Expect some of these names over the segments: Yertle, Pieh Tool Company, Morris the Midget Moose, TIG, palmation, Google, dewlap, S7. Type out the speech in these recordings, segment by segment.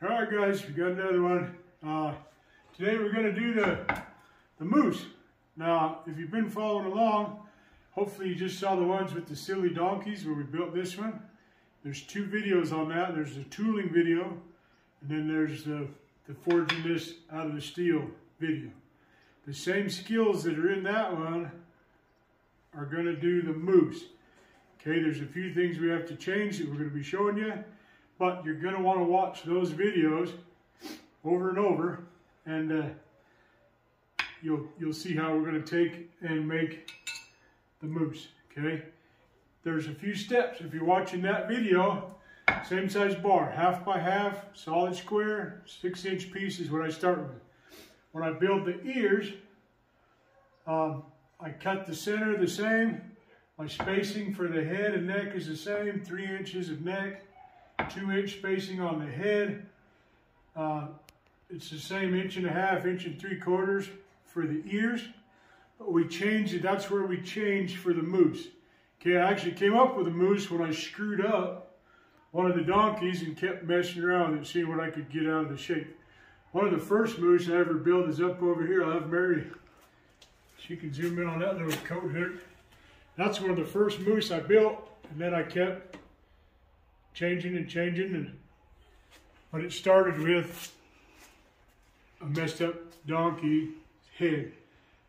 All right, guys, we got another one. Today we're going to do the moose. Now, if you've been following along, hopefully you just saw the ones with the silly donkeys where we built this one. There's two videos on that. There's the tooling video, and then there's the forging this out of the steel video. The same skills that are in that one are going to do the moose. Okay, there's a few things we have to change that we're going to be showing you, but you're going to want to watch those videos over and over, and you'll see how we're going to take and make the moose. Okay, there's a few steps. If you're watching that video, same size bar, half by half, solid square, 6-inch piece is what I start with. When I build the ears, I cut the center the same. My spacing for the head and neck is the same, 3 inches of neck, 2-inch spacing on the head. It's the same 1.5 inches, 1 3/4 inches for the ears. But we changed it, that's where we changed for the moose. Okay, I actually came up with a moose when I screwed up one of the donkeys and kept messing around and seeing what I could get out of the shape. One of the first moose I ever built is up over here. I'll have Mary, she can zoom in on that little coat hook. That's one of the first moose I built, and then I kept changing and changing, but it started with a messed up donkey head.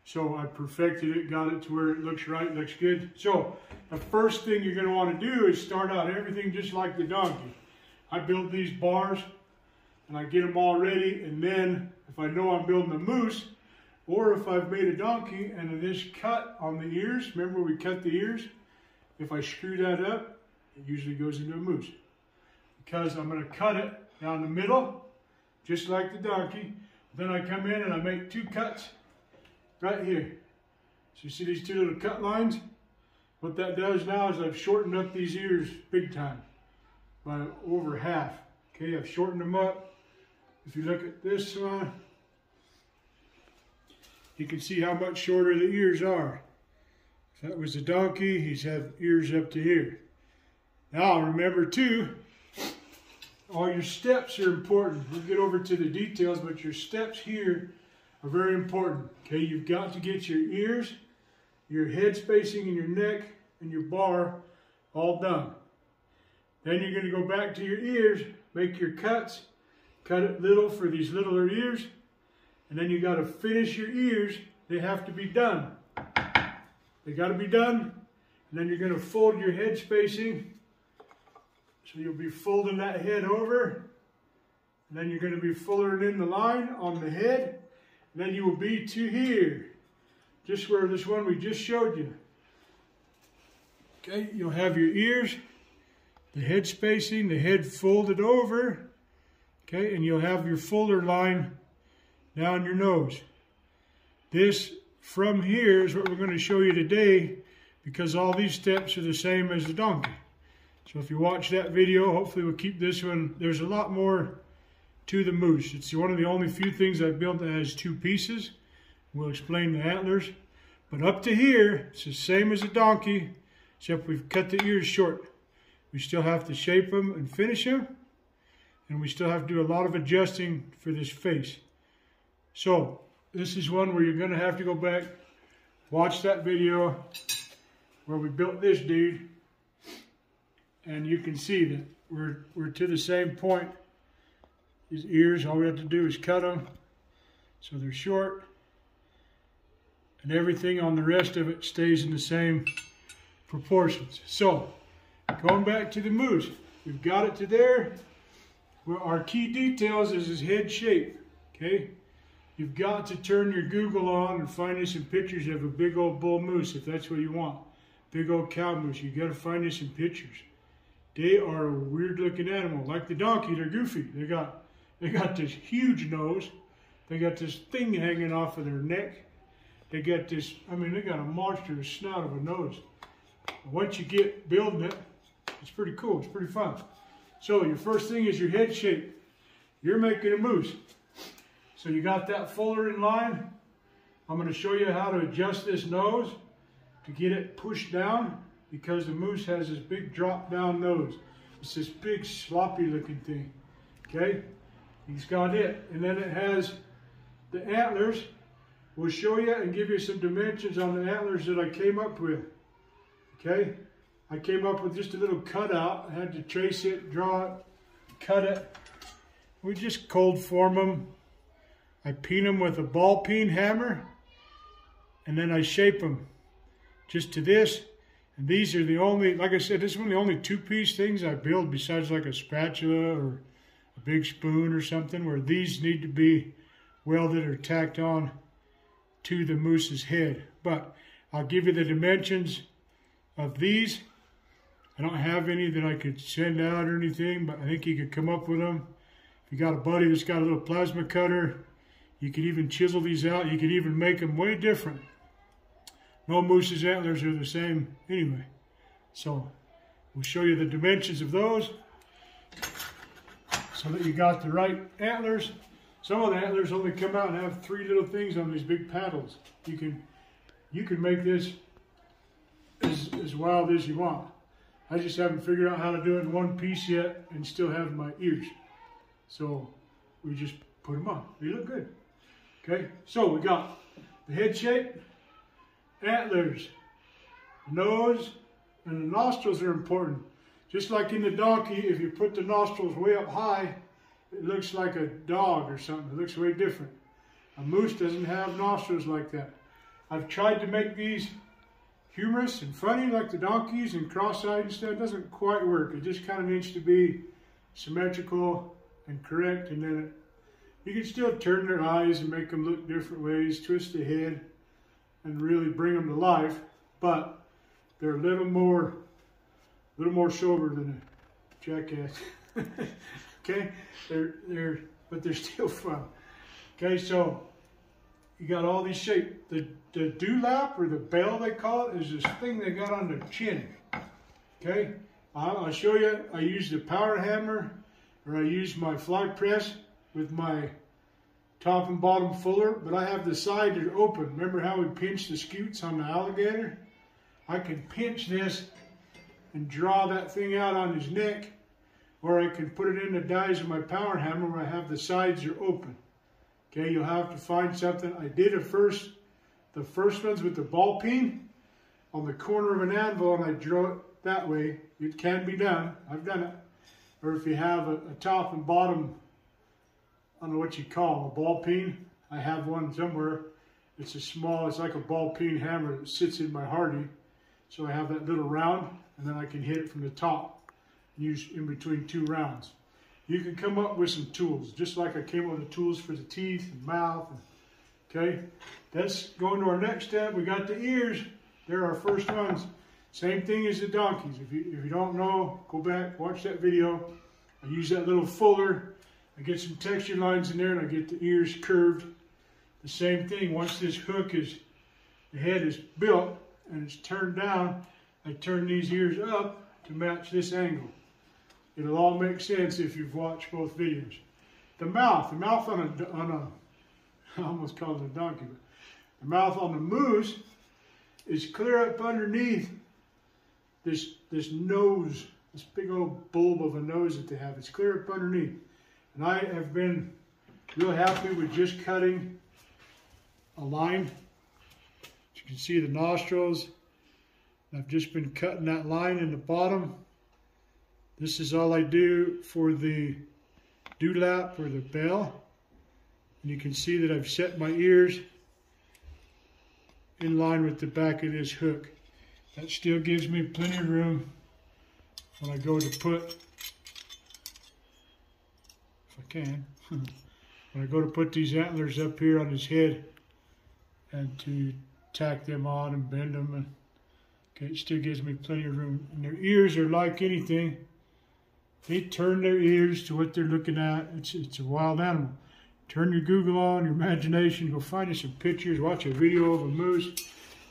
So I perfected it, got it to where it looks right, looks good. So the first thing you're gonna wanna do is start out everything just like the donkey. I build these bars and I get them all ready, and then if I know I'm building a moose, or if I've made a donkey and it is cut on the ears, remember we cut the ears? If I screw that up, it usually goes into a moose. Because I'm gonna cut it down the middle, just like the donkey. Then I come in and I make two cuts right here. So you see these two little cut lines? What that does now is I've shortened up these ears big time, by over half. Okay, I've shortened them up. If you look at this one, you can see how much shorter the ears are. If that was a donkey, he's have ears up to here. Now remember too, all your steps are important. We'll get over to the details, but your steps here are very important. Okay, you've got to get your ears, your head spacing and your neck and your bar all done. Then you're gonna go back to your ears, make your cuts, cut it little for these littler ears, and then you got to finish your ears. They have to be done. They got to be done. And then you're going to fold your head spacing. So you'll be folding that head over. And then you're going to be fullering in the line on the head. And then you will be to here, just where this one we just showed you. Okay, you'll have your ears, the head spacing, the head folded over. Okay, and you'll have your folder line down your nose. This from here is what we're going to show you today, because all these steps are the same as the donkey. So if you watch that video, hopefully we'll keep this one. There's a lot more to the moose. It's one of the only few things I've built that has two pieces. We'll explain the antlers. But up to here, it's the same as a donkey, except we've cut the ears short. We still have to shape them and finish them, and we still have to do a lot of adjusting for this face. So this is one where you're going to have to go back, watch that video where we built this dude, and you can see that we're to the same point. His ears, all we have to do is cut them so they're short, and everything on the rest of it stays in the same proportions. So going back to the moose, we've got it to there. Where our key details is his head shape. Okay. You've got to turn your Google on and find you some pictures of a big old bull moose, if that's what you want. Big old cow moose, you got to find you some pictures. They are a weird looking animal. Like the donkey, they're goofy. They got this huge nose. They got this thing hanging off of their neck. They got this, I mean, they got a monstrous snout of a nose. Once you get building it, it's pretty cool, it's pretty fun. So your first thing is your head shape. You're making a moose. So you got that fuller in line. I'm going to show you how to adjust this nose to get it pushed down, because the moose has this big drop down nose. It's this big sloppy looking thing. Okay, He's got it. And then it has the antlers. We'll show you and give you some dimensions on the antlers that I came up with. Okay? I came up with just a little cutout. I had to trace it, draw it, cut it. We just cold form them. I peen them with a ball peen hammer, and then I shape them just to this. And these are the only, like I said, this is one of the only two-piece things I build besides like a spatula or a big spoon or something, where these need to be welded or tacked on to the moose's head. But I'll give you the dimensions of these. I don't have any that I could send out or anything, but I think you could come up with them. If you got a buddy that's got a little plasma cutter, you could even chisel these out. You could even make them way different. No moose's antlers are the same anyway. So we'll show you the dimensions of those so that you got the right antlers. Some of the antlers only come out and have three little things on these big paddles. You can make this as wild as you want. I just haven't figured out how to do it in one piece yet and still have my ears. So we just put them on. They look good. Okay, so we got the head shape, antlers, nose, and the nostrils are important. Just like in the donkey, if you put the nostrils way up high, it looks like a dog or something. It looks way different. A moose doesn't have nostrils like that. I've tried to make these humorous and funny like the donkeys and cross-eyed and stuff. It doesn't quite work. It just kind of needs to be symmetrical and correct, and then you can still turn their eyes and make them look different ways, twist the head, and really bring them to life, but they're a little more sober than a jackass. Okay, but they're still fun. Okay, so you got all these shapes. The dewlap, or the bell they call it, is this thing they got on their chin. Okay, I'll show you. I use the power hammer, or I use my fly press with my top and bottom fuller, but I have the side that are open. Remember how we pinch the scutes on the alligator? I can pinch this and draw that thing out on his neck, or I can put it in the dies of my power hammer where I have the sides are open. Okay, you'll have to find something. I did the first ones with the ball peen on the corner of an anvil, and I drew it that way. It can be done. I've done it. Or if you have a top and bottom, I don't know what you call them, a ball peen. I have one somewhere. It's a small, it's like a ball peen hammer that sits in my Hardy. So I have that little round, and then I can hit it from the top, use in between two rounds. You can come up with some tools, just like I came up with the tools for the teeth and mouth. Okay, that's going to our next step. We got the ears. They're our first ones. Same thing as the donkeys. If you don't know, go back, watch that video. I use that little fuller. I get some texture lines in there, and I get the ears curved. The same thing, once this hook is, the head is built and it's turned down, I turn these ears up to match this angle. It'll all make sense if you've watched both videos. The mouth on a I almost called it a donkey, but the mouth on the moose is clear up underneath this nose, this big old bulb of a nose that they have. It's clear up underneath. And I have been real happy with just cutting a line. As you can see, the nostrils. I've just been cutting that line in the bottom. This is all I do for the dewlap or the bell. And you can see that I've set my ears in line with the back of this hook. That still gives me plenty of room when I go to put, when I go to put these antlers up here on his head and to tack them on and bend them. And, okay, it still gives me plenty of room. And their ears are like anything. They turn their ears to what they're looking at. It's a wild animal. Turn your Google on, your imagination, go find us some pictures, watch a video of a moose.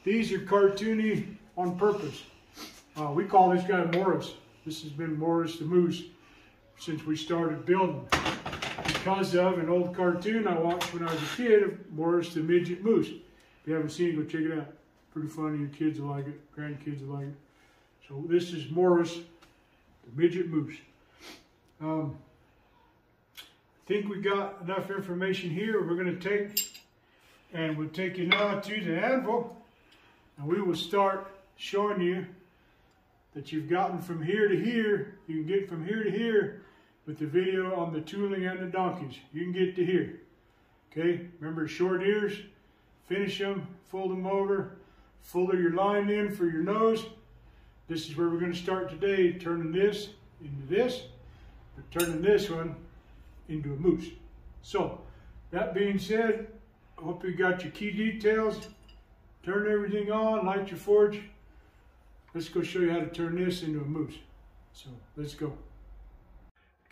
These are cartoony on purpose. We call this guy Morris. This has been Morris the Moose since we started building. Because of an old cartoon I watched when I was a kid of Morris the Midget Moose. If you haven't seen it, go check it out. Pretty funny, your kids will like it, grandkids will like it. So this is Morris the Midget Moose. think we got enough information here. We're going to take you now to the anvil, and we will start showing you that you've gotten from here to here. You can get from here to here with the video on the tooling and the donkeys. You can get to here. Okay, remember short ears, finish them, fold them over, fold your line in for your nose. This is where we're going to start today, turning this into this, but turning this one into a moose. So, that being said, I hope you got your key details. Turn everything on, light your forge. Let's go show you how to turn this into a moose. So, let's go.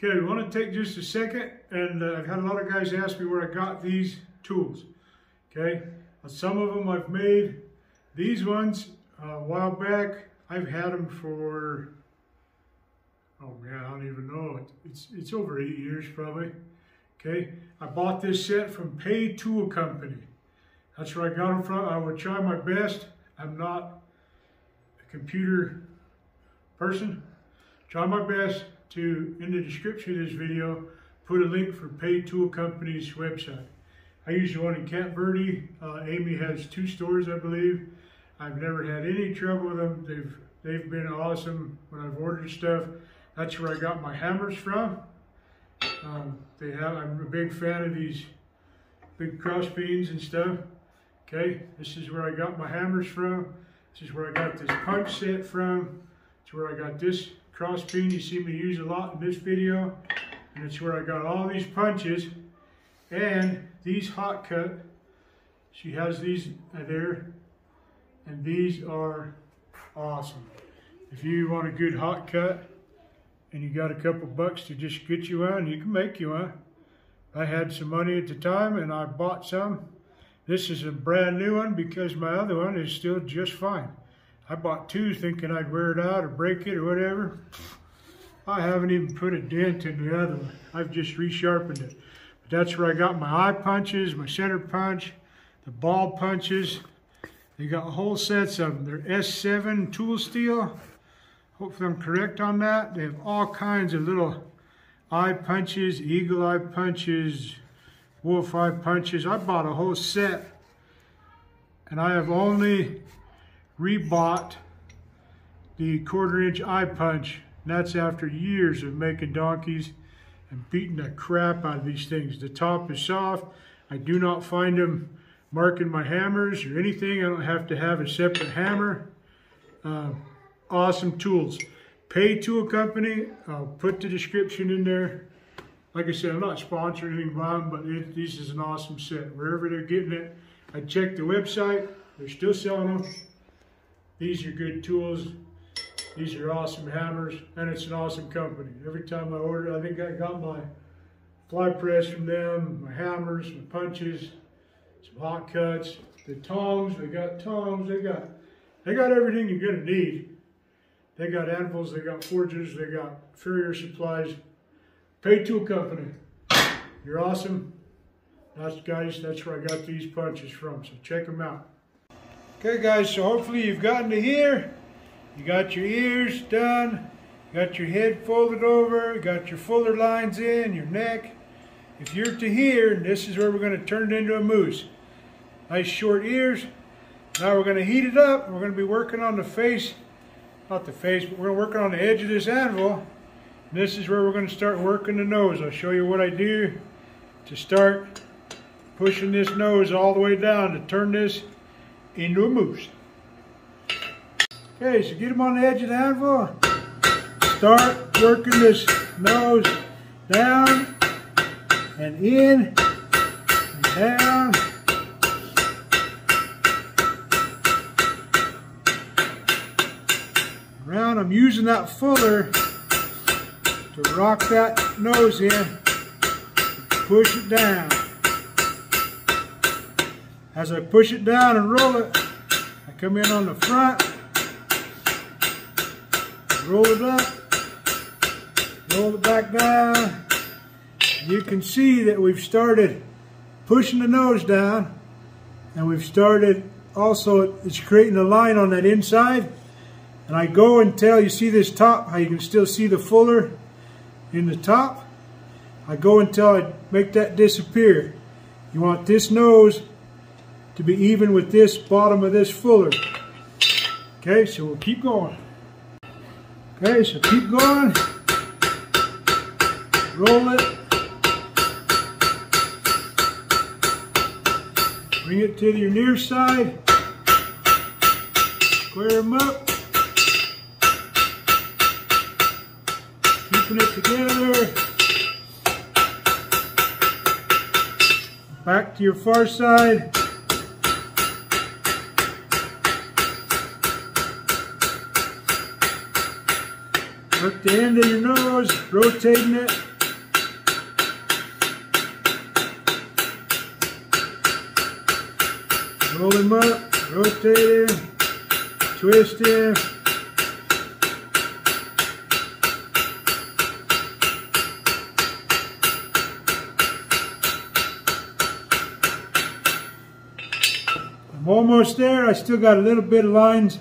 Okay, we want to take just a second, and I've had a lot of guys ask me where I got these tools. Okay, some of them I've made. These ones, a while back, I've had them for, oh man, I don't even know. It's over 8 years probably. Okay, I bought this set from Pieh Tool Company. That's where I got them from. I would try my best. I'm not a computer person. Try my best to, in the description of this video, put a link for Pieh Tool Company's website. I use the one in Cape Verde. Amy has 2 stores, I believe. I've never had any trouble with them. They've been awesome when I've ordered stuff. That's where I got my hammers from. I'm a big fan of these big cross beams and stuff. Okay, this is where I got my hammers from. This is where I got this punch set from. It's where I got this cross beam you see me use a lot in this video, and it's where I got all these punches and these hot cut. She has these there, and these are awesome. If you want a good hot cut and you got a couple bucks to just get you one, you can make you one. I had some money at the time and I bought some. This is a brand new one because my other one is still just fine. I bought 2 thinking I'd wear it out or break it or whatever. I haven't even put a dent in the other one. I've just resharpened it. But that's where I got my eye punches, my center punch, the ball punches. They got whole sets of them. They're S7 tool steel. Hopefully I'm correct on that. They have all kinds of little eye punches, eagle eye punches, wolf eye punches. I bought a whole set, and I have only rebought the 1/4 inch eye punch, and that's after years of making donkeys and beating the crap out of these things. The top is soft. I do not find them marking my hammers or anything. I don't have to have a separate hammer. Awesome tools. Pieh Tool Company. I'll put the description in there. Like I said, I'm not sponsoring anything by them, but this is an awesome set. Wherever they're getting it, I checked the website. They're still selling them. These are good tools. These are awesome hammers, and it's an awesome company. Every time I order, I think I got my fly press from them, my hammers, my punches, some hot cuts, the tongs. They got tongs. They got everything you're gonna need. They got anvils. They got forges. They got farrier supplies. Pieh Tool Company. You're awesome. That's, guys, that's where I got these punches from. So check them out. Okay, guys, so hopefully you've gotten to here. You got your ears done, you got your head folded over, you got your fuller lines in, your neck. If you're to here, this is where we're going to turn it into a moose. Nice short ears. Now we're going to heat it up. We're going to be working on the face, not the face, but we're working on the edge of this anvil. And this is where we're going to start working the nose. I'll show you what I do to start pushing this nose all the way down to turn this into a moose. Okay, so get them on the edge of the anvil. Start working this nose down and in and down. Around, I'm using that fuller to rock that nose in, push it down. As I push it down and roll it, I come in on the front, roll it up, roll it back down. You can see that we've started pushing the nose down, and we've started also, it's creating a line on that inside. And I go until you see this top, how you can still see the fuller in the top. I go until I make that disappear. You want this nose to be even with this bottom of this fuller. Okay, so we'll keep going. Okay, so keep going. Roll it. Bring it to your near side. Square them up. Keeping it together. Back to your far side. Work the end of your nose, rotating it. Roll him up, rotate him, twist him. I'm almost there. I still got a little bit of lines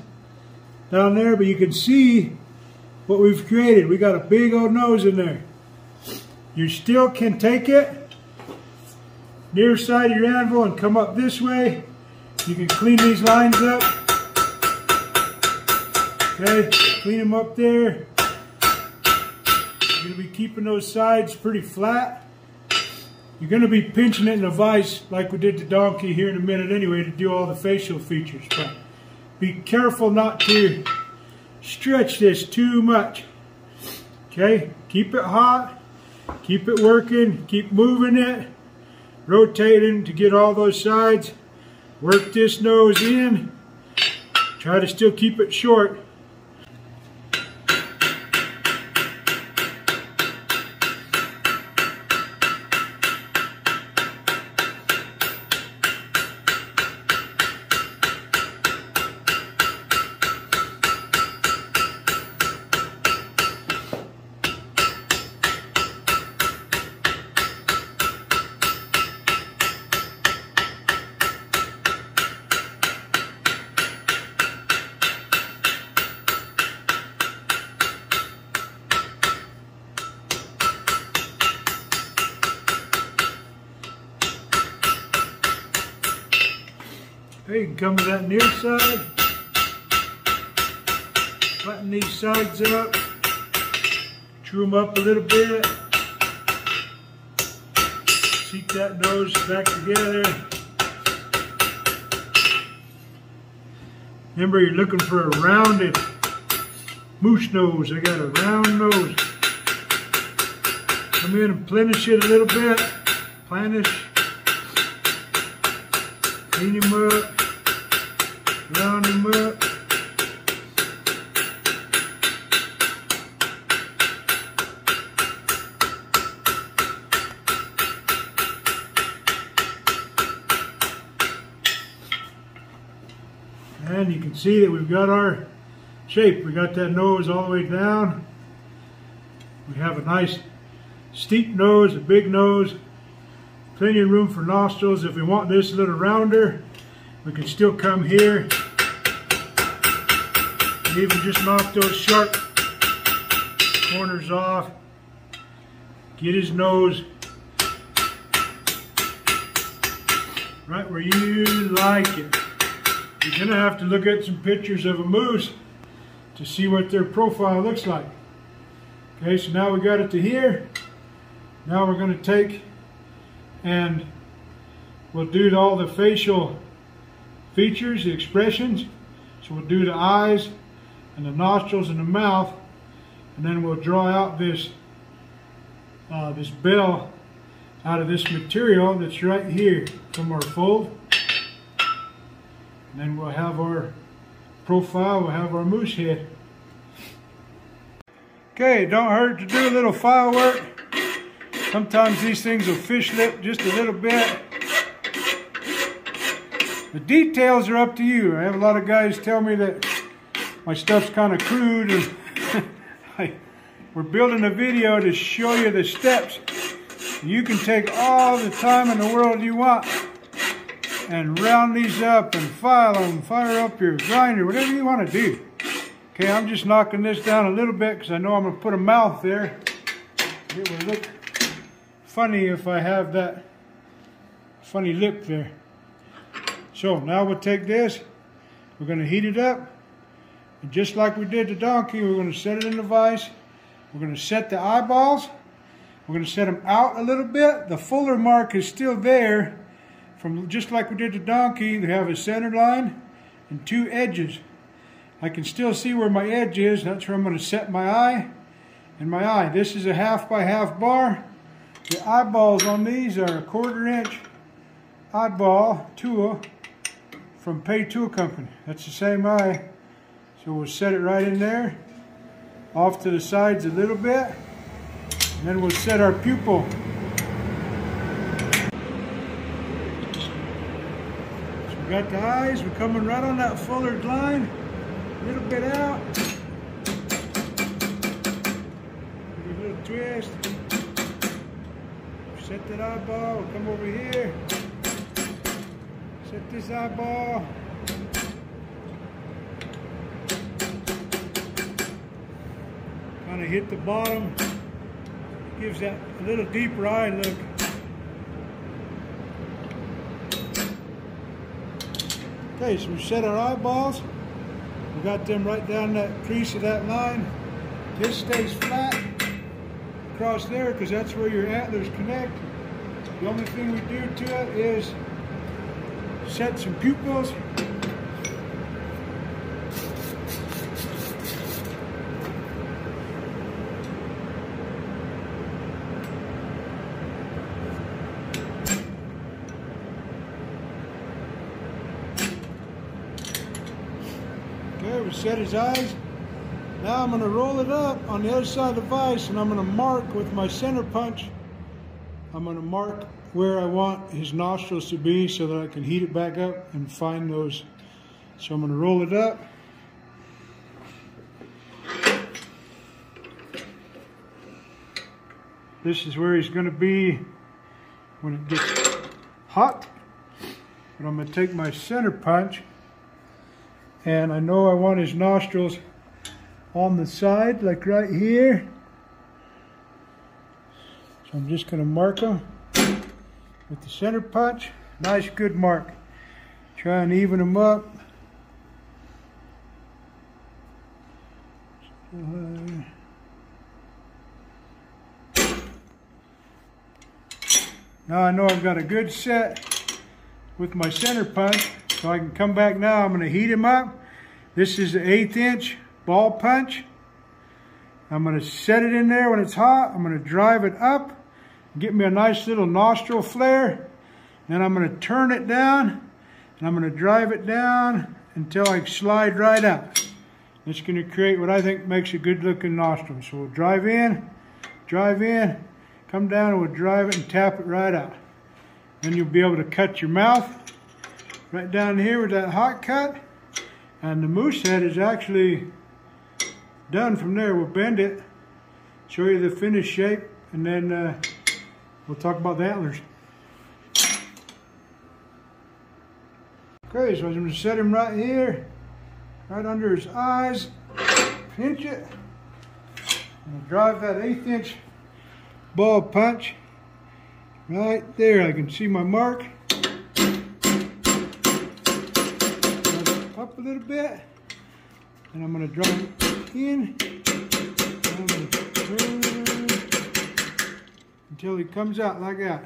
down there, but you can see what we've created. We got a big old nose in there. You still can take it near side of your anvil and come up this way. You can clean these lines up. Okay, clean them up there. You're going to be keeping those sides pretty flat. You're going to be pinching it in a vise like we did the donkey here in a minute anyway to do all the facial features. But be careful not to stretch this too much. Okay, keep it hot. Keep it working. Keep moving it. Rotating to get all those sides. Work this nose in. Try to still keep it short. Okay, you can come to that near side, flatten these sides up, chew them up a little bit, seat that nose back together. Remember, you're looking for a rounded moose nose. I got a round nose. Come in and plenish it a little bit, plenish, clean him up. Round him up. And you can see that we've got our shape. We got that nose all the way down. We have a nice steep nose, a big nose. Plenty of room for nostrils. If we want this a little rounder, we can still come here and even just knock those sharp corners off. Get his nose right where you like it. You're going to have to look at some pictures of a moose to see what their profile looks like. Okay, so now we got it to here. Now we're going to take and we'll do all the facial features, the expressions. So we'll do the eyes and the nostrils and the mouth, and then we'll draw out this this bell out of this material that's right here from our fold. And then we'll have our profile, we'll have our moose head. Okay, don't hurt to do a little file work. Sometimes these things will fish lip just a little bit. The details are up to you. I have a lot of guys tell me that my stuff's kind of crude, and we're building a video to show you the steps. You can take all the time in the world you want and round these up and file them, fire up your grinder, whatever you want to do. Okay, I'm just knocking this down a little bit because I know I'm going to put a mouth there. It will look funny if I have that funny lip there. So now we'll take this, we're going to heat it up, and just like we did the donkey, we're going to set it in the vise. We're going to set the eyeballs, we're going to set them out a little bit. The fuller mark is still there from just like we did the donkey. They have a center line and two edges. I can still see where my edge is. That's where I'm going to set my eye and my eye. This is a 1/2 by 1/2 bar. The eyeballs on these are a 1/4 inch eyeball tool from Pieh Tool Company. That's the same eye. So we'll set it right in there, off to the sides a little bit, and then we'll set our pupil. So we got the eyes, we're coming right on that fuller line, a little bit out, give it a little twist, set that eyeball, we'll come over here, set this eyeball, kind of hit the bottom, gives that a little deeper eye look. Okay, so we set our eyeballs. We got them right down that crease of that line. This stays flat across there because that's where your antlers connect. The only thing we do to it is set some pupils. We set his eyes. Now I'm going to roll it up on the other side of the vise, and I'm going to mark with my center punch. I'm going to mark where I want his nostrils to be so that I can heat it back up and find those. So I'm going to roll it up. This is where he's going to be when it gets hot. But I'm going to take my center punch. And I know I want his nostrils on the side, like right here. So I'm just going to mark them with the center punch. Nice, good mark. Try and even them up. Now I know I've got a good set with my center punch. So I can come back now, I'm going to heat him up. This is the 1/8 inch ball punch. I'm going to set it in there when it's hot. I'm going to drive it up, get me a nice little nostril flare. Then I'm going to turn it down, and I'm going to drive it down until I slide right up. It's going to create what I think makes a good looking nostril. So we'll drive in, come down, and we'll drive it and tap it right out. Then you'll be able to cut your mouth right down here with that hot cut, and the moose head is actually done from there. We'll bend it, show you the finished shape, and then we'll talk about the antlers. Okay, so I'm going to set him right here, right under his eyes, pinch it, and drive that 1/8 inch ball punch right there. I can see my mark. Up a little bit, and I'm going to drop it in, I'm going to turn until he comes out like that.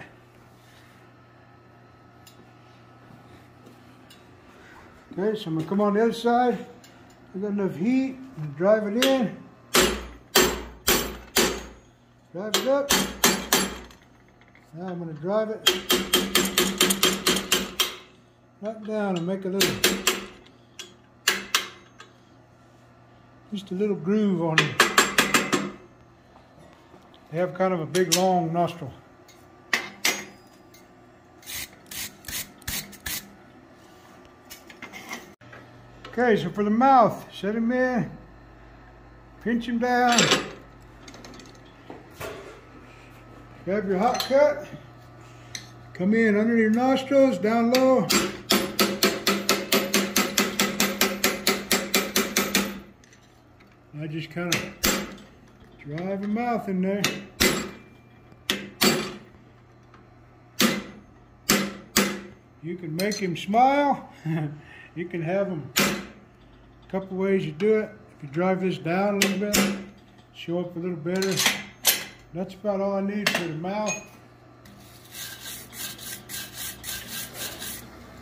Okay, so I'm going to come on the other side, I've got enough heat, and drive it in, drive it up, now I'm going to drive it right down and make a little just a little groove on them. They have kind of a big long nostril. Okay, so for the mouth, set him in, pinch him down, grab your hot cut, come in under your nostrils, down low. I just kind of drive the mouth in there. You can make him smile. You can have him. A couple ways you do it. If you drive this down a little bit, show up a little better. That's about all I need for the mouth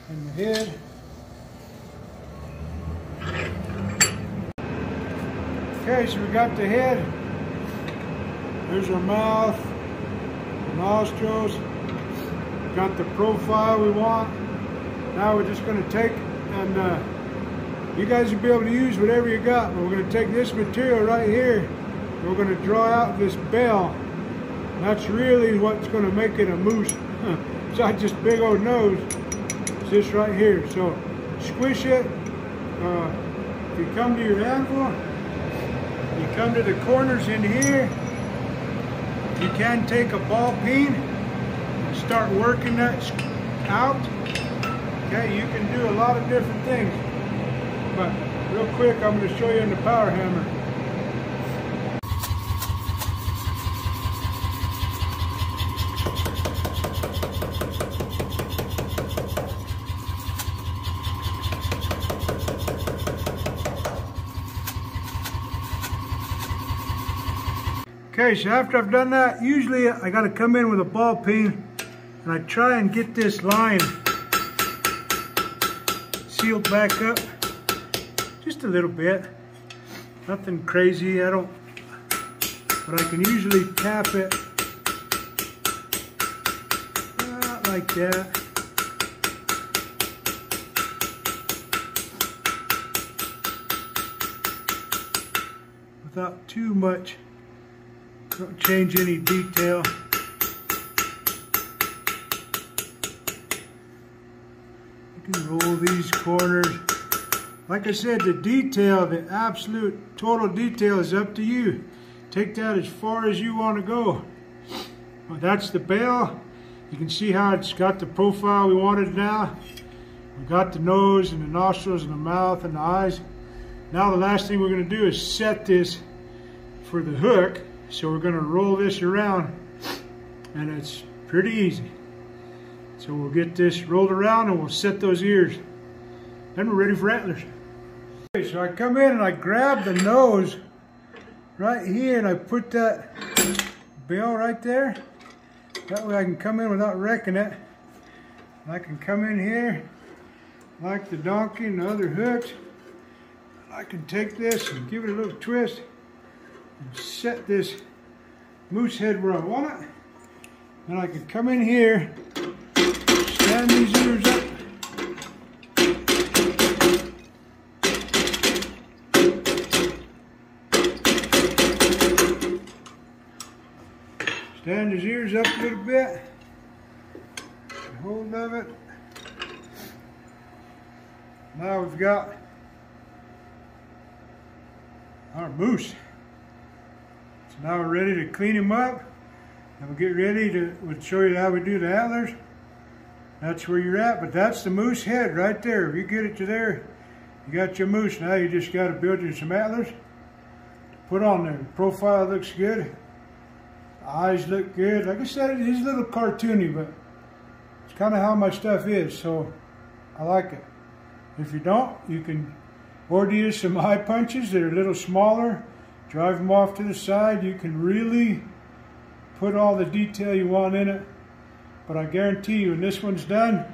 and the head. Okay, so we got the head. There's our mouth, the nostrils. We got the profile we want. Now we're just going to take, and you guys will be able to use whatever you got, but we're going to take this material right here. We're going to draw out this bell. That's really what's going to make it a moose. It's not just big old nose. It's this right here. So squish it. If you come to your anvil, you come to the corners in here. You can take a ball peen and start working that out. Okay, you can do a lot of different things. But real quick, I'm going to show you in the power hammer. Okay, so after I've done that, usually I got to come in with a ball peen and I try and get this line sealed back up just a little bit. Nothing crazy, but I can usually tap it like that. Without too much. Don't change any detail. You can roll these corners. Like I said, the detail, the absolute total detail is up to you. Take that as far as you want to go. Well, that's the bell. You can see how it's got the profile we wanted now. We got the nose and the nostrils and the mouth and the eyes. Now the last thing we're going to do is set this for the hook. So we're going to roll this around, and it's pretty easy. So we'll get this rolled around and we'll set those ears. Then we're ready for antlers. Okay, so I come in and I grab the nose right here and I put that bell right there. That way I can come in without wrecking it. And I can come in here like the donkey and the other hooks. I can take this and give it a little twist. And set this moose head where I want it. And I can come in here, stand these ears up. Stand his ears up a little bit. Get hold of it. Now we've got our moose. Now we're ready to clean him up, and we'll get ready to we'll show you how we do the antlers. That's where you're at, but that's the moose head right there. If you get it to there, you got your moose. Now you just got to build you some antlers to put on there. The profile looks good. The eyes look good. Like I said, it's a little cartoony, but it's kind of how my stuff is, so I like it. If you don't, you can order you some eye punches that are a little smaller. Drive them off to the side. You can really put all the detail you want in it. But I guarantee you, when this one's done,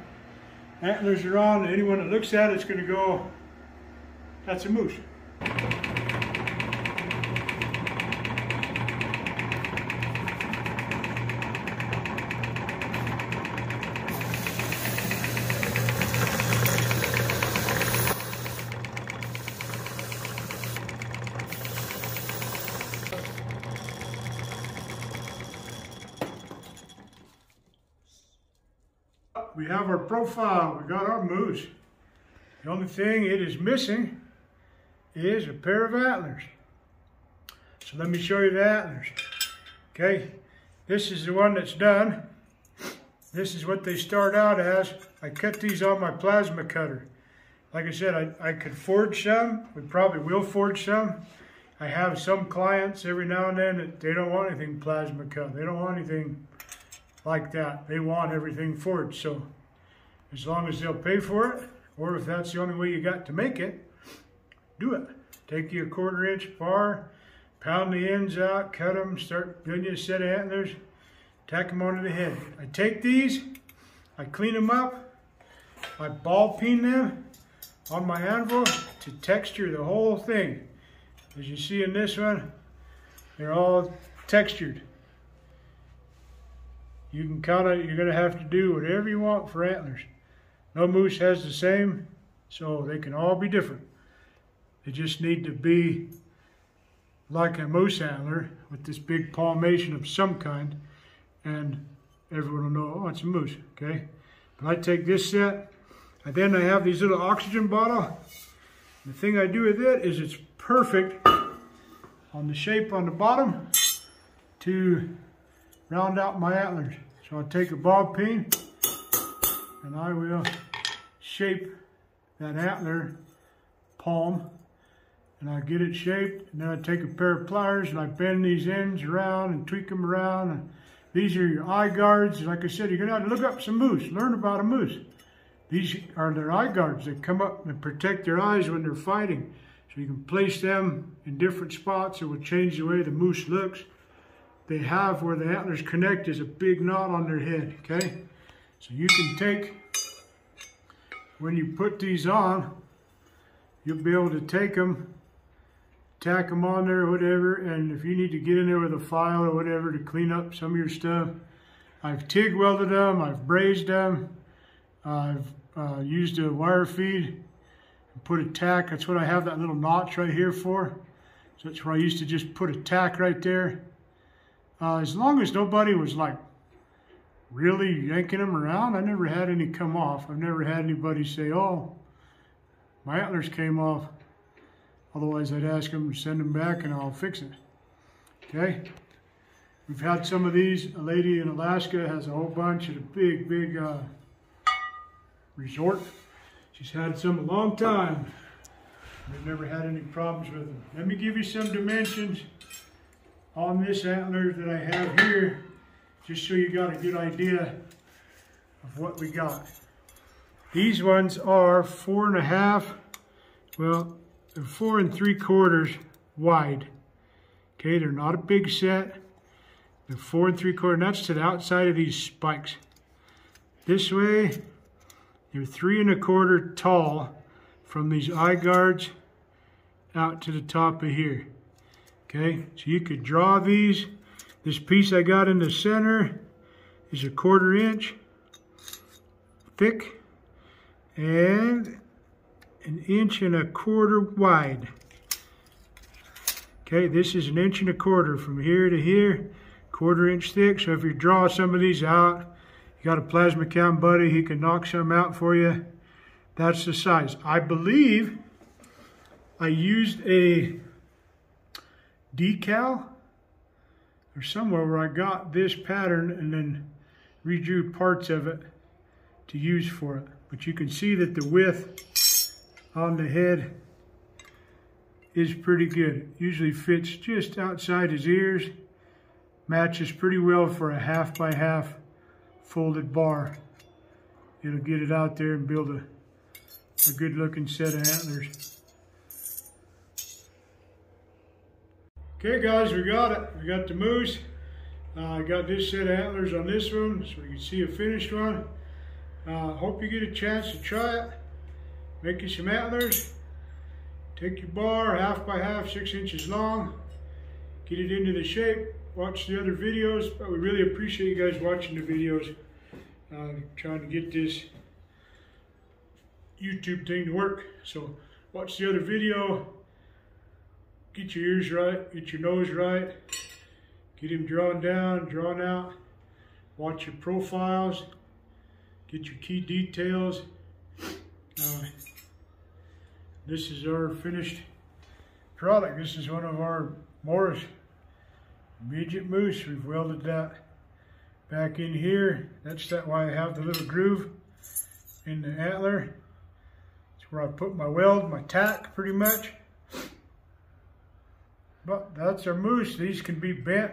antlers are on. Anyone that looks at it's going to go, that's a moose. We have our profile, we got our moose. The only thing it is missing is a pair of antlers. So let me show you the antlers. Okay, this is the one that's done. This is what they start out as. I cut these on my plasma cutter. Like I said, I could forge some. We probably will forge some. I have some clients every now and then that they don't want anything plasma cut. They don't want anything like that. They want everything forged, so as long as they'll pay for it, or if that's the only way you got to make it, do it. Take you a 1/4 inch bar, pound the ends out, cut them, start doing you a set of antlers, tack them onto the head. I take these, I clean them up, I ball peen them on my anvil to texture the whole thing. As you see in this one, they're all textured. You can you're gonna have to do whatever you want for antlers. No moose has the same, so they can all be different. They just need to be like a moose antler with this big palmation of some kind, and everyone will know, oh, it's a moose, okay? But I take this set, and then I have these little oxygen bottle. The thing I do with it is it's perfect on the shape on the bottom to round out my antlers. So I'll take a ball peen and I will shape that antler palm, and I get it shaped, and then I take a pair of pliers and I bend these ends around and tweak them around. And these are your eye guards. Like I said, you're gonna have to look up some moose, learn about a moose. These are their eye guards. They come up and protect their eyes when they're fighting. So you can place them in different spots. It will change the way the moose looks. They have where the antlers connect is a big knot on their head, okay? So you can take, when you put these on, you'll be able to take them, tack them on there or whatever, and if you need to get in there with a file or whatever to clean up some of your stuff, I've TIG welded them, I've brazed them, I've used a wire feed and put a tack. That's what I have that little notch right here for. So that's where I used to just put a tack right there. As long as nobody was like really yanking them around, I never had any come off. I've never had anybody say, oh, my antlers came off. Otherwise I'd ask them to send them back and I'll fix it, okay? We've had some of these. A lady in Alaska has a whole bunch at a big resort. She's had some a long time. We've never had any problems with them. Let me give you some dimensions on this antler that I have here, just so you got a good idea of what we got. These ones are 4 1/2, well, they're 4 3/4 wide. Okay, they're not a big set. They're 4 3/4, and that's to the outside of these spikes. This way, they're 3 1/4 tall from these eye guards out to the top of here. Okay, so you could draw these. This piece I got in the center is a 1/4 inch thick and 1 1/4 inch wide. Okay, this is 1 1/4 from here to here, 1/4 inch thick. So if you draw some of these out, you got a plasma cam buddy, he can knock some out for you. That's the size. I believe I used a decal or somewhere where I got this pattern and then redrew parts of it to use for it. But you can see that the width on the head is pretty good. It usually fits just outside his ears, matches pretty well for a 1/2 by 1/2 folded bar. It'll get it out there and build a good looking set of antlers. Okay guys, we got it. We got the moose. I got this set of antlers on this one, so you can see a finished one. Hope you get a chance to try it. Make you some antlers. Take your bar, 1/2 by 1/2, 6 inches long. Get it into the shape. Watch the other videos, but we really appreciate you guys watching the videos. Trying to get this YouTube thing to work. So watch the other video. Get your ears right, get your nose right, get him drawn down, drawn out, watch your profiles, get your key details. This is our finished product. This is one of our Morris Midget Moose. We've welded that back in here. That's why I have the little groove in the antler. It's where I put my weld, my tack pretty much. But that's our moose. These can be bent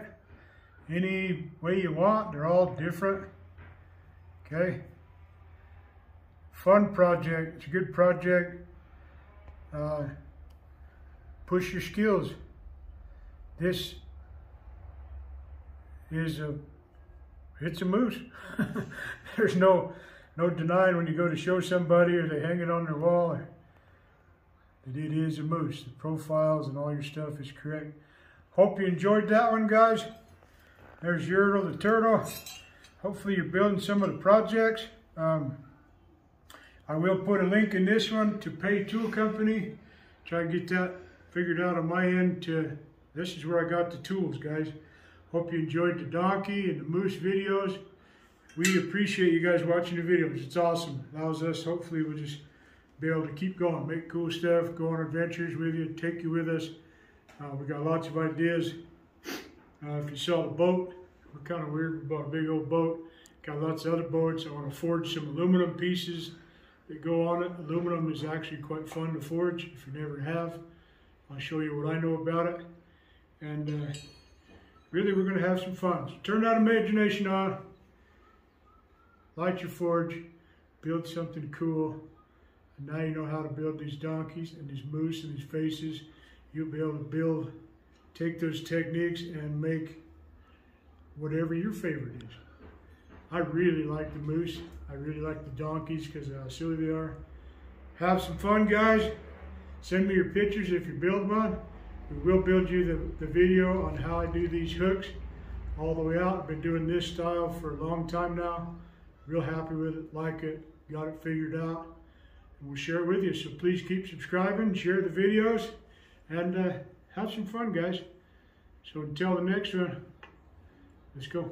any way you want. They're all different. Okay. fun project. It's a good project. Push your skills. This is it's a moose. There's no denying when you go to show somebody or they hang it on their wall that it is a moose. The profiles and all your stuff is correct. Hope you enjoyed that one, guys. There's Yertle the turtle. Hopefully you're building some of the projects. I will put a link in this one to Pieh Tool Company. Try to get that figured out on my end. This is where I got the tools, guys. Hope you enjoyed the donkey and the moose videos. We appreciate you guys watching the videos. It's awesome. It allows us, hopefully we'll just be able to keep going, make cool stuff, go on adventures with you, take you with us. We got lots of ideas. If you saw the boat, we're kind of weird about a big old boat. Got lots of other boats. I want to forge some aluminum pieces that go on it. Aluminum is actually quite fun to forge if you never have. I'll show you what I know about it. And really, we're going to have some fun. So turn that imagination on. Light your forge. Build something cool. And now you know how to build these donkeys and these moose and these faces. You'll be able to build, take those techniques and make whatever your favorite is. I really like the moose. I really like the donkeys because of how silly they are. Have some fun, guys. Send me your pictures if you build one. We will build you the video on how I do these hooks all the way out. I've been doing this style for a long time now. Real happy with it, like it, got it figured out. And we'll share it with you. So please keep subscribing, share the videos, and have some fun, guys. So until the next one, let's go.